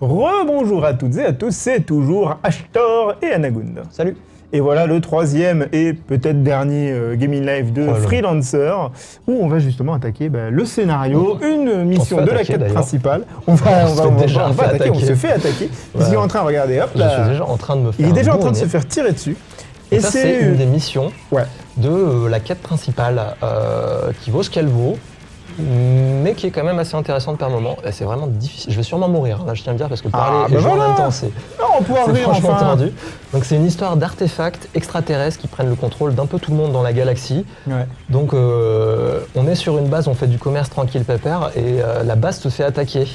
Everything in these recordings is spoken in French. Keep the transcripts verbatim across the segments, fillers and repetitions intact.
Rebonjour à toutes et à tous, c'est toujours Ashtor et Anagund. Salut. Et voilà le troisième et peut-être dernier euh, Gaming Live de oh Freelancer, où on va justement attaquer bah, le scénario, oh. une mission de attaquer, la quête principale. On va, on va, on va, déjà on va attaquer. attaquer, on se fait attaquer. Voilà. Ils sont en train de regarder, hop là. Je suis déjà en train de me faire Il est déjà en train de se faire tirer dessus. Et, et ça, c'est une des missions ouais. de euh, la quête principale, euh, qui vaut ce qu'elle vaut, mais qui est quand même assez intéressante par moment. C'est vraiment difficile. Je vais sûrement mourir, là je tiens à le dire, parce que parler ah, et bah jouer voilà. en même temps, c'est franchement enfin. tendu. Donc c'est une histoire d'artefacts extraterrestres qui prennent le contrôle d'un peu tout le monde dans la galaxie. Ouais. Donc euh, on est sur une base, on fait du commerce tranquille pépère, et euh, la base se fait attaquer.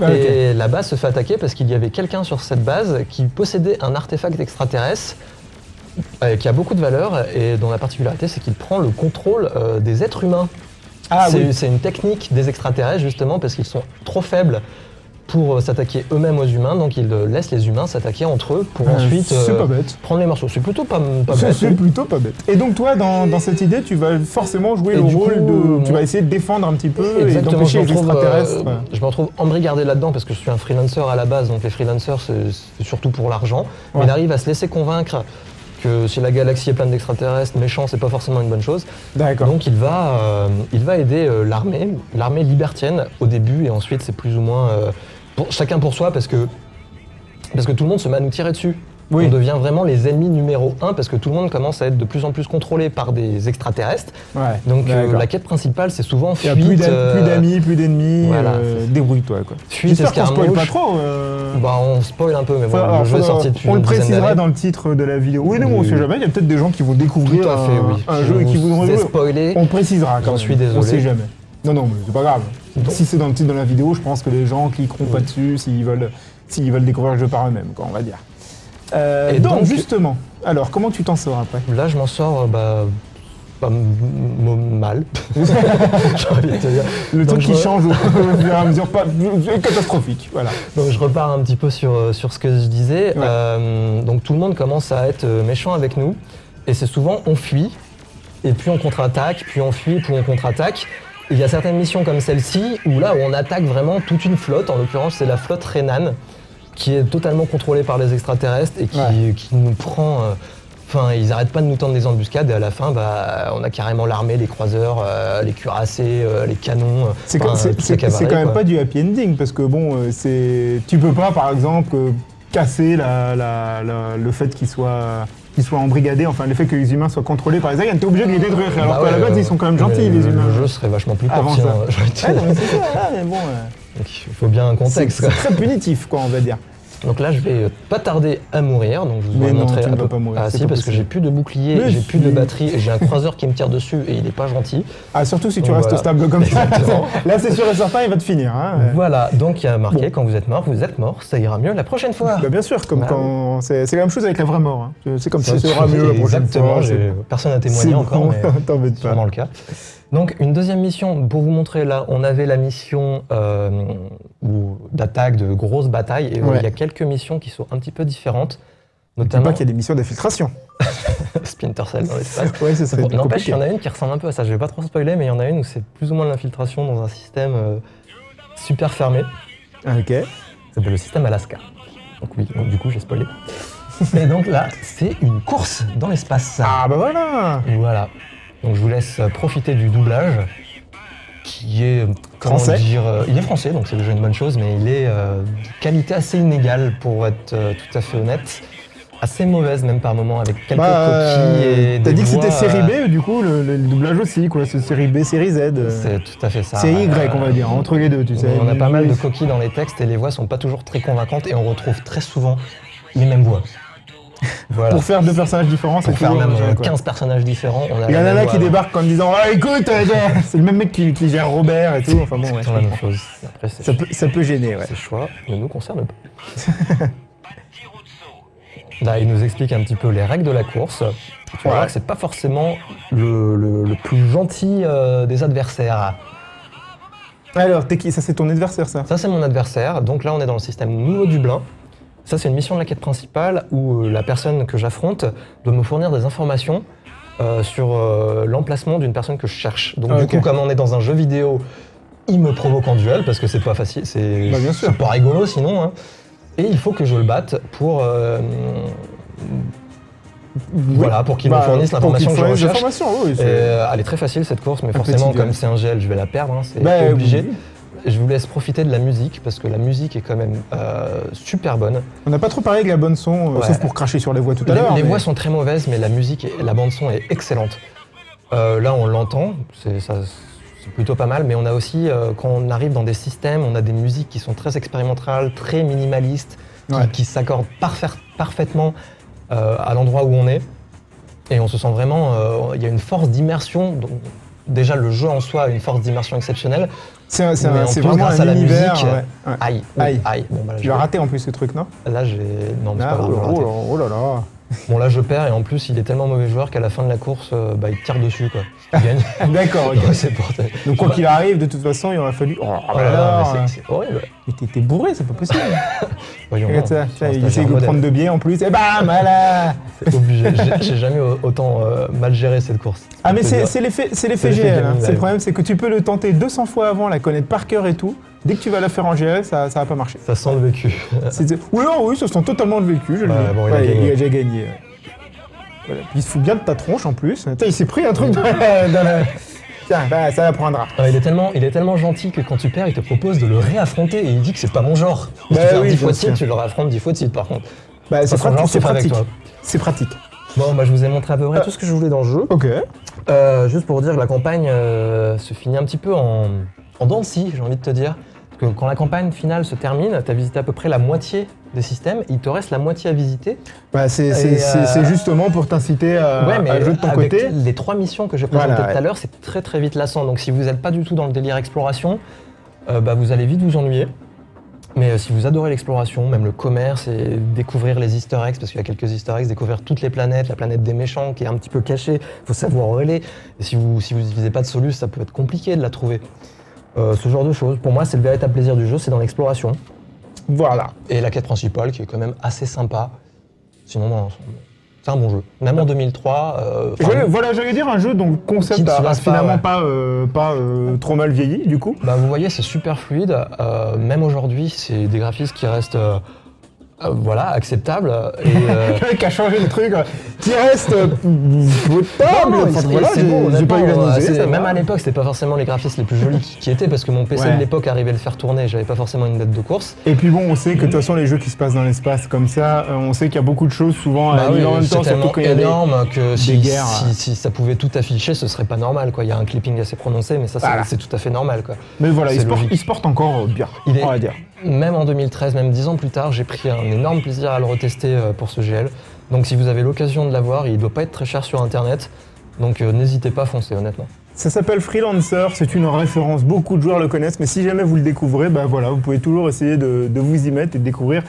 Ah, et okay. la base se fait attaquer parce qu'il y avait quelqu'un sur cette base qui possédait un artefact extraterrestre euh, qui a beaucoup de valeur, et dont la particularité c'est qu'il prend le contrôle euh, des êtres humains. Ah, c'est oui. une technique des extraterrestres, justement, parce qu'ils sont trop faibles pour s'attaquer eux-mêmes aux humains, donc ils laissent les humains s'attaquer entre eux pour euh, ensuite euh, pas bête. prendre les morceaux. C'est plutôt pas, pas bête. C'est plutôt pas bête. Et donc toi, dans, dans cette idée, tu vas forcément jouer et le rôle coup, de... Mon... Tu vas essayer de défendre un petit peu Exactement, et d'empêcher les extraterrestres. Euh, ouais. Je me retrouve embrigadé là-dedans, parce que je suis un freelancer à la base, donc les freelancers, c'est surtout pour l'argent. Ouais. Mais ils arrivent à se laisser convaincre que si la galaxie est pleine d'extraterrestres, méchants, c'est pas forcément une bonne chose. Donc il va, euh, il va aider euh, l'armée, l'armée libertienne au début, et ensuite c'est plus ou moins euh, pour, chacun pour soi, parce que, parce que tout le monde se met à nous tirer dessus. Oui. On devient vraiment les ennemis numéro un, parce que tout le monde commence à être de plus en plus contrôlé par des extraterrestres. Ouais, donc euh, la quête principale, c'est souvent fuite... Il y a plus d'amis, euh... plus d'ennemis, voilà, euh, débrouille-toi. J'espère qu'on ne spoil pas trop. Euh... Bah, on spoil un peu, mais voilà, alors, le jeu est sorti depuis On le précisera dans le titre de la vidéo. Oui, non, on ne sait jamais, il y a peut-être des gens qui vont découvrir Tout à fait, un, oui. un jeu et qui voudront spoiler. On précisera quand même, suis désolé. On ne sait jamais. Non, non, mais c'est pas grave. Donc. Si c'est dans le titre de la vidéo, je pense que les gens cliqueront pas dessus s'ils veulent découvrir le jeu par eux-mêmes, on va dire. Euh, et donc, donc justement, alors comment tu t'en sors après? Là je m'en sors bah, bah mal. Le truc qui change au fur et à mesure, pas catastrophique, voilà. Donc je repars un petit peu sur, sur ce que je disais. Ouais. Euh, donc tout le monde commence à être méchant avec nous, et c'est souvent on fuit, et puis on contre-attaque, puis on fuit, puis on contre-attaque. Il y a certaines missions comme celle-ci où là où on attaque vraiment toute une flotte, en l'occurrence c'est la flotte Rhénane, qui est totalement contrôlé par les extraterrestres et qui, ouais. qui nous prend... Enfin, euh, ils n'arrêtent pas de nous tendre des embuscades, et à la fin, bah, on a carrément l'armée, les croiseurs, euh, les cuirassés, euh, les canons... C'est quand, quand même pas du happy ending, parce que bon, euh, c'est... Tu peux pas, par exemple, euh, casser la, la, la, le fait qu'ils soient... qu'ils soient embrigadés, enfin le fait que les humains soient contrôlés par les aliens, t'es obligé de les détruire, bah alors ouais, qu'à la base euh, ils sont quand même gentils les humains. Le jeu serait vachement plus parti. Hein, ah non mais c'est ça, mais bon... Euh... Donc il faut bien un contexte. C'est très punitif quoi, on va dire. Donc là je vais pas tarder à mourir, donc je vous ai montré... Mais non, tu ne vas pas mourir. Ah si, parce que j'ai plus de bouclier, j'ai plus de batterie, j'ai un croiseur qui me tire dessus et il est pas gentil. Ah surtout si tu restes stable comme ça, là c'est sûr et certain, il va te finir. Voilà, donc il y a marqué quand vous êtes mort, vous êtes mort, ça ira mieux la prochaine fois. Bien sûr, comme quand... C'est la même chose avec la vraie mort, c'est comme ça, ça ira mieux la prochaine fois. Exactement, personne n'a témoigné encore, mais c'est vraiment le cas. Donc une deuxième mission, pour vous montrer là, on avait la mission euh, d'attaque, de grosses batailles, et ouais. il y a quelques missions qui sont un petit peu différentes. Notamment... Pas qu'il y a des missions d'infiltration. Splinter Cell dans l'espace. Ouais, ça serait compliqué. N'empêche, il y en a une qui ressemble un peu à ça, je vais pas trop spoiler, mais il y en a une où c'est plus ou moins de l'infiltration dans un système euh, super fermé. Ok. Ça s'appelle le système Alaska. Donc oui, donc, du coup j'ai spoilé. Et donc là, c'est une course dans l'espace. Ah bah voilà. Voilà. Donc je vous laisse profiter du doublage, qui est, comment français. dire, euh, il est français, donc c'est déjà une bonne chose, mais il est euh, de qualité assez inégale, pour être euh, tout à fait honnête, assez mauvaise même par moments, avec quelques bah, coquilles euh, et t'as dit que c'était série B, euh, du coup le, le doublage aussi, quoi, c'est série B, série Z. Euh, c'est tout à fait ça. Série Y, euh, on va dire, entre les deux, tu sais. On a pas mal de coquilles dans les textes, et les voix sont pas toujours très convaincantes, et on retrouve très souvent les mêmes voix. Voilà. Pour faire deux personnages différents, c'est toujours même jeu, quinze personnages différents. On a il y en a là qui débarquent en disant ah, écoute, c'est le même mec qui, qui gère Robert et tout. Enfin bon, ouais, la même chose. Après, ça, peut, ça peut gêner. Ouais. Ce choix ne nous concerne pas. Là, il nous explique un petit peu les règles de la course. Tu ouais. vois que c'est pas forcément le, le, le plus gentil euh, des adversaires. Alors, t'es qui? Ça, c'est ton adversaire, ça? Ça, c'est mon adversaire. Donc là, on est dans le système Nouveau Dublin. Ça, c'est une mission de la quête principale où la personne que j'affronte doit me fournir des informations euh, sur euh, l'emplacement d'une personne que je cherche. Donc, okay. du coup, comme on est dans un jeu vidéo il me provoque en duel parce que c'est pas facile, c'est bah, pas rigolo sinon. Hein. Et il faut que je le batte pour euh, oui. voilà pour qu'il bah, me fournisse l'information que je recherche. Oui, est... Et, euh, elle est très facile cette course, mais un forcément comme c'est un gel, je vais la perdre, hein, c'est bah, obligé. Oui. Je vous laisse profiter de la musique, parce que la musique est quand même euh, super bonne. On n'a pas trop parlé de la bonne son, euh, ouais. sauf pour cracher sur les voix tout à l'heure. Les, les mais... voix sont très mauvaises, mais la musique, est, la bande son est excellente. Euh, là, on l'entend, c'est plutôt pas mal, mais on a aussi, euh, quand on arrive dans des systèmes, on a des musiques qui sont très expérimentales, très minimalistes, qui, ouais. qui s'accordent parfa- parfaitement euh, à l'endroit où on est. Et on se sent vraiment, il euh, y a une force d'immersion. Déjà, le jeu en soi a une force d'immersion exceptionnelle. C'est vraiment grâce un à la musique. Ouais. Ouais. Aïe, aïe, aïe. Bon, bah là, tu l'as raté en plus ce truc, non? Là, j'ai. Non, mais ah, c'est pas grave. Oh, oh, oh là là. Bon, là, je perds et en plus, il est tellement mauvais joueur qu'à la fin de la course, bah, il tire dessus, quoi. Il gagne. D'accord, ok. Ouais, pour... Donc, quoi qu'il arrive, de toute façon, il aura fallu. Oh, oh là là. C'est horrible. Mais t'es bourré, c'est pas possible. Voyons. Regarde ça, il essaie de prendre deux biais en plus. Et bam, voilà. C'est obligé. J'ai jamais autant mal géré cette course. Ah, mais c'est l'effet G L. C'est le problème, c'est que tu peux le tenter deux cents fois avant, la connaître par cœur et tout. Dès que tu vas la faire en G L, ça va pas marcher. Ça sent le vécu. Oui, oui, ça sent totalement le vécu. Je bah, le bon, il, ouais, a il a déjà gagné. Ouais. Voilà. Puis il se fout bien de ta tronche en plus. Attends, il s'est pris un truc dans la... Dans la... Tiens, bah, ça la prendra. Ouais, il, est tellement, il est tellement gentil que quand tu perds, il te propose de le réaffronter et il dit que c'est pas mon genre. Si bah, tu perds oui, dix fois de suite, tu le réaffrontes dix fois de suite par contre. Bah, c'est pratique. C'est pratique. pratique. Bon, bah, je vous ai montré à peu près euh, tout ce que je voulais dans le jeu. Ok. Euh, juste pour dire que la campagne euh, se finit un petit peu en... En dents de scie, j'ai envie de te dire, parce que quand la campagne finale se termine, tu as visité à peu près la moitié des systèmes, il te reste la moitié à visiter. Bah, c'est euh... justement pour t'inciter à, ouais, à jouer de ton avec côté. Les trois missions que j'ai présentées voilà, tout ouais. à l'heure, c'est très très vite lassant. Donc si vous n'êtes pas du tout dans le délire exploration, euh, bah, vous allez vite vous ennuyer. Mais euh, si vous adorez l'exploration, même le commerce, et découvrir les easter eggs, parce qu'il y a quelques easter eggs, découvrir toutes les planètes, la planète des méchants qui est un petit peu cachée, il faut savoir où elle est. Et si vous si vous n'utilisez pas de soluce, ça peut être compliqué de la trouver. Euh, ce genre de choses. Pour moi, c'est le véritable plaisir du jeu, c'est dans l'exploration. Voilà. Et la quête principale, qui est quand même assez sympa. Sinon, c'est un bon jeu. Même en deux mille trois... Euh, je, voilà, j'allais dire un jeu dont le concept n'a finalement pas, ouais. pas, euh, pas euh, trop mal vieilli, du coup. Bah, vous voyez, c'est super fluide. Euh, même aujourd'hui, c'est des graphismes qui restent... Euh, Euh, voilà, acceptable. Et, euh... le mec a changé le truc, qui reste potable. J'ai pas eu la Même à l'époque, c'était pas forcément les graphismes les plus jolis qui, qui étaient, parce que mon P C ouais. de l'époque arrivait à le faire tourner, j'avais pas forcément une date de course. Et puis bon, on sait que de toute façon, les jeux qui se passent dans l'espace comme ça, euh, on sait qu'il y a beaucoup de choses souvent bah à oui, en même temps, surtout quand il y a énorme des, que si, des guerres. Si, si ça pouvait tout afficher, ce serait pas normal, quoi. Il y a un clipping assez prononcé, mais ça, voilà. c'est tout à fait normal, quoi. Mais voilà, il se porte encore bien, on va dire. Même en deux mille treize, même dix ans plus tard, j'ai pris un énorme plaisir à le retester pour ce G L. Donc si vous avez l'occasion de l'avoir, il ne doit pas être très cher sur internet. Donc euh, n'hésitez pas à foncer, honnêtement. Ça s'appelle Freelancer, c'est une référence, beaucoup de joueurs le connaissent, mais si jamais vous le découvrez, bah voilà, vous pouvez toujours essayer de, de vous y mettre et de découvrir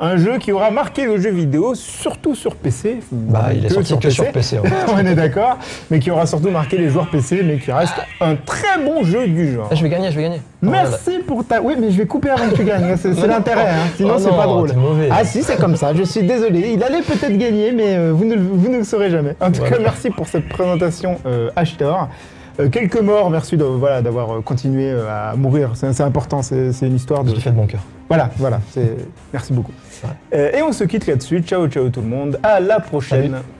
un jeu qui aura marqué le jeu vidéo, surtout sur P C. Bah, il est sorti sur que P C. Sur P C. Ouais. On est d'accord, mais qui aura surtout marqué les joueurs P C, mais qui reste un très bon jeu du genre. Je vais gagner, je vais gagner. Merci pour ta... Oui, mais je vais couper avant que tu gagnes, c'est l'intérêt, hein. Sinon oh c'est pas drôle. Mauvais, ah si, c'est comme ça, je suis désolé. Il allait peut-être gagner, mais vous ne, vous ne le saurez jamais. En tout voilà. cas, merci pour cette présentation, euh, Ashtor. Euh, quelques morts, merci d'avoir voilà, euh, continué euh, à mourir, c'est important, c'est une histoire de... Je l'ai fait de bon cœur. Voilà, voilà, merci beaucoup. Euh, et on se quitte là-dessus, ciao ciao tout le monde, à la prochaine. Salut.